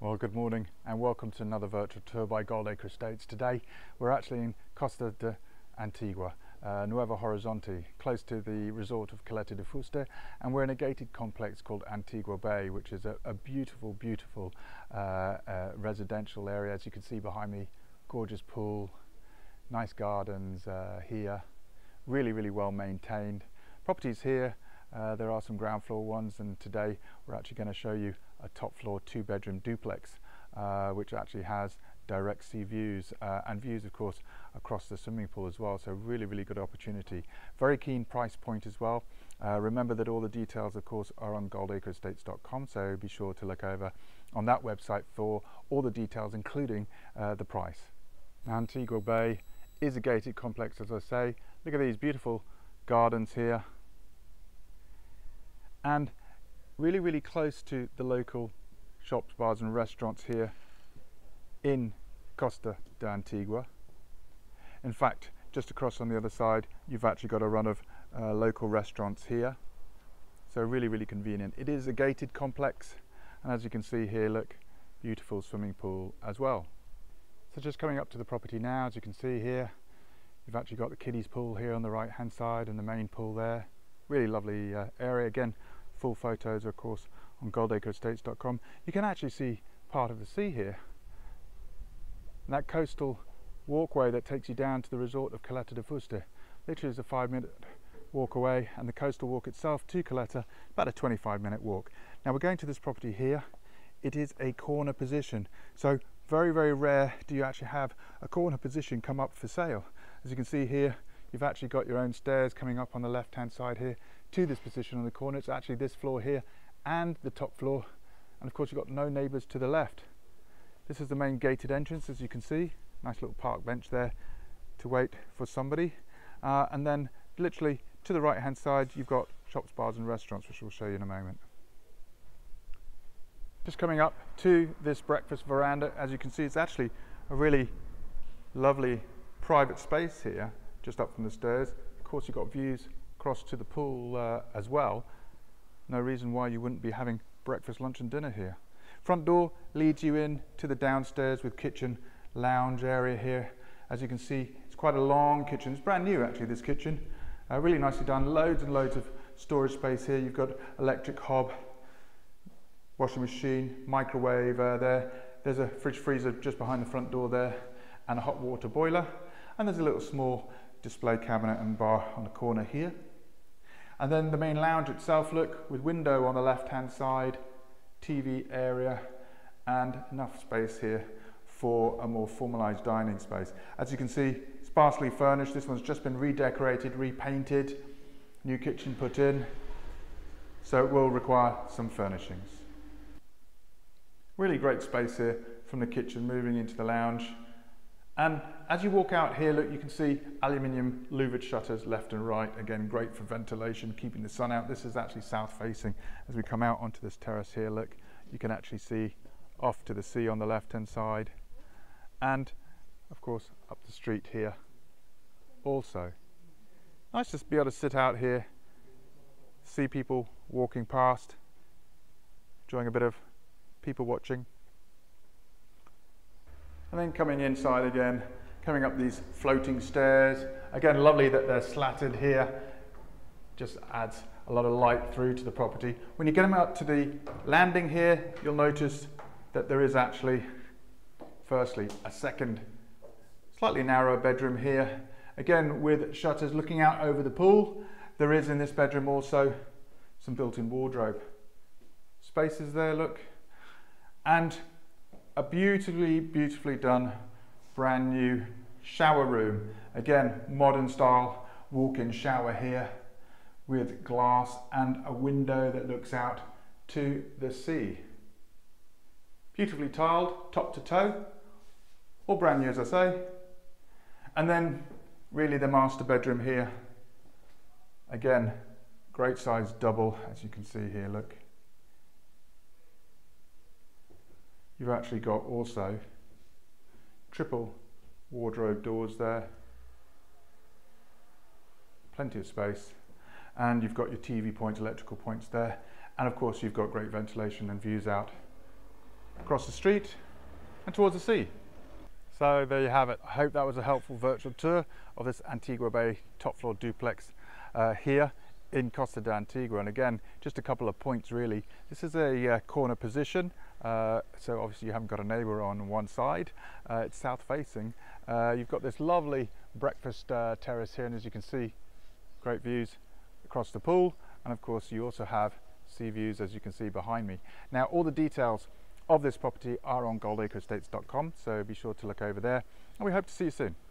Well, good morning and welcome to another virtual tour by Goldacre Estates. Today we're actually in Costa de Antigua, Nuevo Horizonte, close to the resort of Caleta de Fuste, and we're in a gated complex called Antigua Bay, which is a beautiful, beautiful residential area. As you can see behind me, gorgeous pool, nice gardens here, really, really well maintained. Properties here, there are some ground floor ones, and today we're actually going to show you a top floor 2-bedroom duplex which actually has direct sea views and views of course across the swimming pool as well, so really, really good opportunity. Very keen price point as well. Remember that all the details of course are on goldacreestates.com, so be sure to look over on that website for all the details, including the price. Antigua Bay is a gated complex, as I say. Look at these beautiful gardens here, and really, really close to the local shops, bars and restaurants here in Costa de Antigua. In fact, just across on the other side, you've actually got a run of local restaurants here. So really, really convenient. It is a gated complex, and as you can see here, look, beautiful swimming pool as well. So just coming up to the property now, as you can see here, you've actually got the kiddies pool here on the right hand side and the main pool there. Really lovely area. Again, full photos of course on goldacreestates.com. You can actually see part of the sea here. And that coastal walkway that takes you down to the resort of Caleta de Fuste literally is a 5-minute walk away, and the coastal walk itself to Caleta, about a 25-minute walk. Now we're going to this property here. It is a corner position, so very, very rare do you actually have a corner position come up for sale. As you can see here, you've actually got your own stairs coming up on the left hand side here to this position on the corner. It's actually this floor here and the top floor, and of course you've got no neighbours to the left. This is the main gated entrance, as you can see, nice little park bench there to wait for somebody, and then literally to the right hand side you've got shops, bars and restaurants, which we'll show you in a moment. Just coming up to this breakfast veranda, as you can see, it's actually a really lovely private space here just up from the stairs. Of course you've got views across to the pool as well. No reason why you wouldn't be having breakfast, lunch and dinner here. Front door leads you in to the downstairs with kitchen, lounge area here. As you can see, it's quite a long kitchen. It's brand new actually, this kitchen. Really nicely done, loads and loads of storage space here. You've got electric hob, washing machine, microwave there. There's a fridge freezer just behind the front door there, and a hot water boiler. And there's a little small display cabinet and bar on the corner here. And then the main lounge itself, look, with window on the left hand side, TV area, and enough space here for a more formalized dining space. As you can see, sparsely furnished. This one's just been redecorated, repainted, new kitchen put in, so it will require some furnishings. Really great space here from the kitchen moving into the lounge. And as you walk out here, look, you can see aluminium louvered shutters left and right. Again, great for ventilation, keeping the sun out. This is actually south facing. As we come out onto this terrace here, look, you can actually see off to the sea on the left hand side. And of course, up the street here also. Nice to be able to sit out here, see people walking past, enjoying a bit of people watching. And then coming inside again, coming up these floating stairs. Again, lovely that they're slatted here. Just adds a lot of light through to the property. When you get them out to the landing here, you'll notice that there is actually, firstly, a second, slightly narrower bedroom here. Again, with shutters looking out over the pool. There is in this bedroom also some built-in wardrobe spaces there, look. And a beautifully, beautifully done brand new shower room. Again, modern style walk-in shower here with glass and a window that looks out to the sea. Beautifully tiled, top to toe, all brand new as I say. And then really the master bedroom here. Again, great size double, as you can see here, look. You've actually got also triple wardrobe doors there, plenty of space, and you've got your TV points, electrical points there, and of course you've got great ventilation and views out across the street and towards the sea. So there you have it. I hope that was a helpful virtual tour of this Antigua Bay top floor duplex here in Costa de Antigua. And again, just a couple of points really. This is a corner position, so obviously you haven't got a neighbour on one side. It's south facing. You've got this lovely breakfast terrace here, and as you can see, great views across the pool, and of course you also have sea views, as you can see behind me. Now all the details of this property are on goldacreestates.com, so be sure to look over there, and we hope to see you soon.